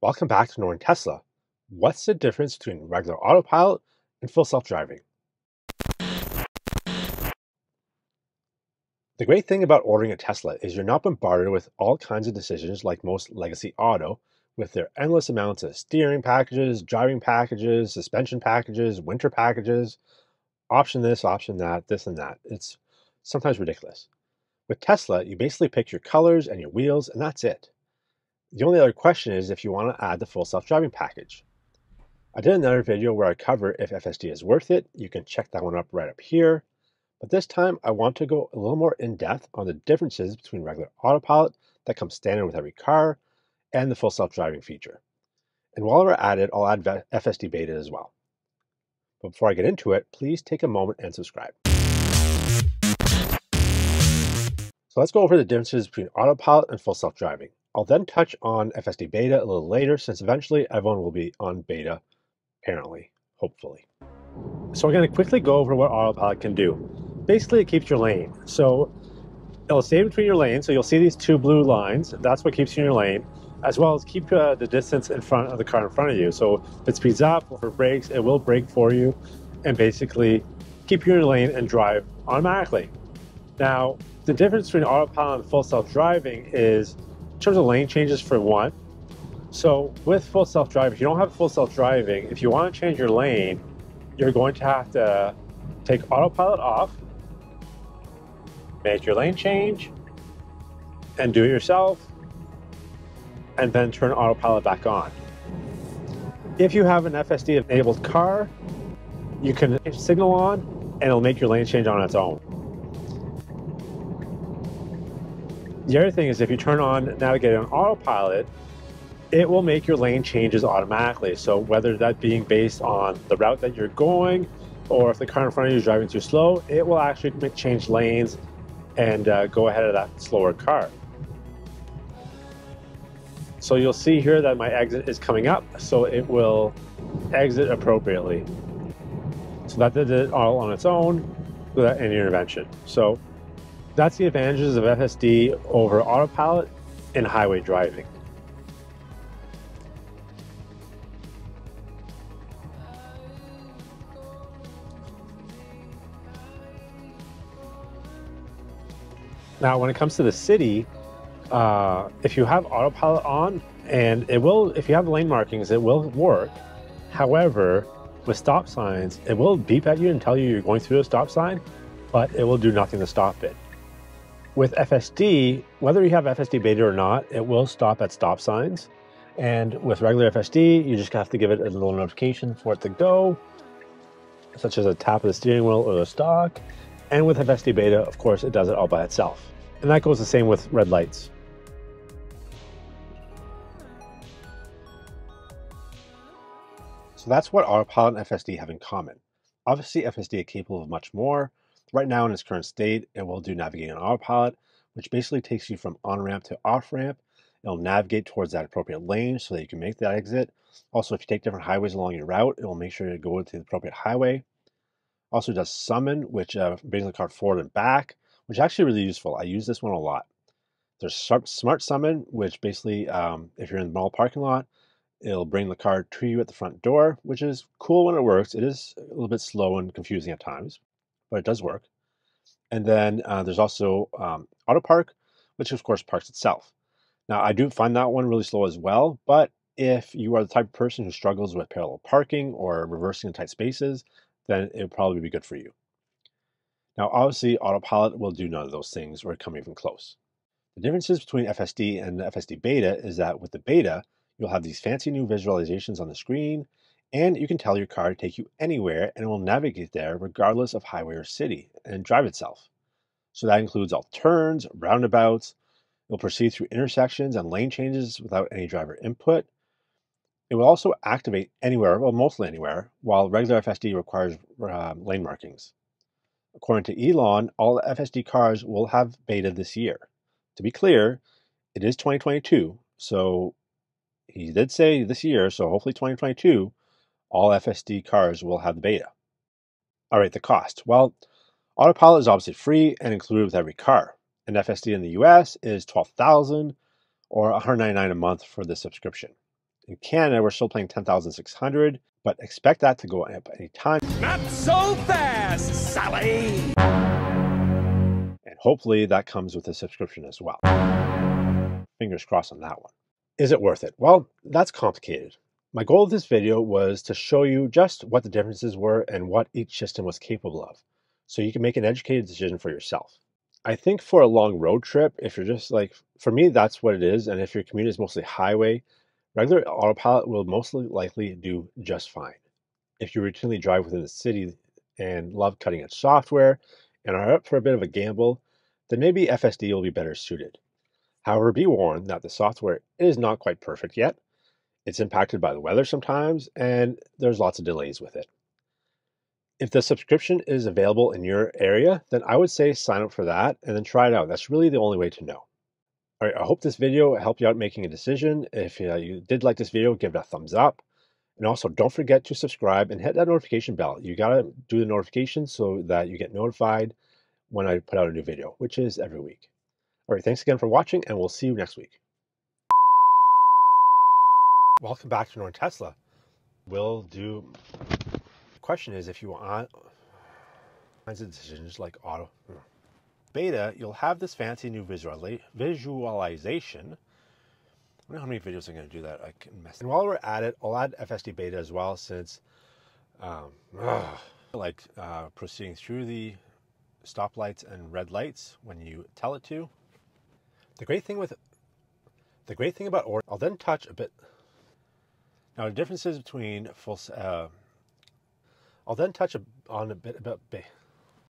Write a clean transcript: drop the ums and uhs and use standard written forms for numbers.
Welcome back to Knowing Tesla. What's the difference between regular autopilot and full self-driving? The great thing about ordering a Tesla is you're not bombarded with all kinds of decisions like most legacy auto, with their endless amounts of steering packages, driving packages, suspension packages, winter packages, option this, option that, this and that. It's sometimes ridiculous. With Tesla, you basically pick your colors and your wheels and that's it. The only other question is if you want to add the full self-driving package. I did another video where I cover if FSD is worth it. You can check that one up right up here. But this time I want to go a little more in depth on the differences between regular autopilot that comes standard with every car and the full self-driving feature. And while we're at it, I'll add FSD beta as well. But before I get into it, please take a moment and subscribe. So let's go over the differences between autopilot and full self-driving. I'll then touch on FSD beta a little later, since eventually everyone will be on beta, apparently, hopefully. So we're going to quickly go over what autopilot can do. Basically, it keeps your lane. So it'll stay between your lanes, so you'll see these two blue lines. That's what keeps you in your lane, as well as keep the distance in front of the car in front of you. So if it speeds up or brakes, it will brake for you and basically keep you in your lane and drive automatically. Now, the difference between autopilot and full self-driving is in terms of lane changes for one. So with full self-driving, if you don't have full self-driving, if you want to change your lane, you're going to have to take autopilot off, make your lane change, and do it yourself, and then turn autopilot back on. If you have an FSD enabled car, you can signal on and it'll make your lane change on its own. The other thing is if you turn on navigate on autopilot, it will make your lane changes automatically. So whether that being based on the route that you're going, or if the car in front of you is driving too slow, it will actually change lanes and go ahead of that slower car. So you'll see here that my exit is coming up, so it will exit appropriately. So that did it all on its own without any intervention. So that's the advantages of FSD over autopilot in highway driving. Now, when it comes to the city, if you have autopilot on, and it will, if you have lane markings, it will work. However, with stop signs, it will beep at you and tell you you're going through a stop sign, but it will do nothing to stop it. With FSD, whether you have FSD beta or not, it will stop at stop signs. And with regular FSD, you just have to give it a little notification for it to go, such as a tap of the steering wheel or the stock. And with FSD beta, of course, it does it all by itself. And that goes the same with red lights. So that's what autopilot and FSD have in common. Obviously, FSD is capable of much more. Right now in its current state, it will do navigating on autopilot, which basically takes you from on-ramp to off-ramp. It'll navigate towards that appropriate lane so that you can make that exit. Also, if you take different highways along your route, it will make sure to go to the appropriate highway. Also does summon, which brings the car forward and back, which is actually really useful. I use this one a lot. There's smart summon, which basically, if you're in the mall parking lot, it'll bring the car to you at the front door, which is cool when it works. It is a little bit slow and confusing at times, but it does work. And then there's also auto park, which of course parks itself. Now I do find that one really slow as well, but if you are the type of person who struggles with parallel parking or reversing in tight spaces, then it'll probably be good for you. Now obviously autopilot will do none of those things or come even close. The differences between FSD and FSD beta is that with the beta, you'll have these fancy new visualizations on the screen, and you can tell your car to take you anywhere and it will navigate there regardless of highway or city and drive itself. So that includes all turns, roundabouts, it will proceed through intersections and lane changes without any driver input. It will also activate anywhere, well mostly anywhere, while regular FSD requires lane markings. According to Elon, all FSD cars will have beta this year. To be clear, it is 2022, so he did say this year, so hopefully 2022, all FSD cars will have the beta. All right, the cost. Well, autopilot is obviously free and included with every car. And FSD in the US is $12,000 or $199 a month for the subscription. In Canada, we're still playing 10,600, but expect that to go up any time. Not so fast, Sally! And hopefully that comes with a subscription as well. Fingers crossed on that one. Is it worth it? Well, that's complicated. My goal of this video was to show you just what the differences were and what each system was capable of, so you can make an educated decision for yourself. I think for a long road trip, if you're just like, for me, that's what it is. And if your commute is mostly highway, regular autopilot will most likely do just fine. If you routinely drive within the city and love cutting edge software and are up for a bit of a gamble, then maybe FSD will be better suited. However, be warned that the software is not quite perfect yet. It's impacted by the weather sometimes, and there's lots of delays with it. If the subscription is available in your area, then I would say sign up for that and then try it out. That's really the only way to know. All right, I hope this video helped you out making a decision. If you did like this video, give it a thumbs up. And also don't forget to subscribe and hit that notification bell. You gotta do the notifications so that you get notified when I put out a new video, which is every week. All right, thanks again for watching, and we'll see you next week. Welcome back to Knowing Tesla. We'll do... question is, if you want kinds of decisions like auto beta, you'll have this fancy new visualization. I don't know how many videos I'm going to do that. I can mess. And while we're at it, I'll add FSD beta as well, since proceeding through the stoplights and red lights when you tell it to. The great thing about order. I'll then touch a bit now the differences between full. I'll then touch on a bit about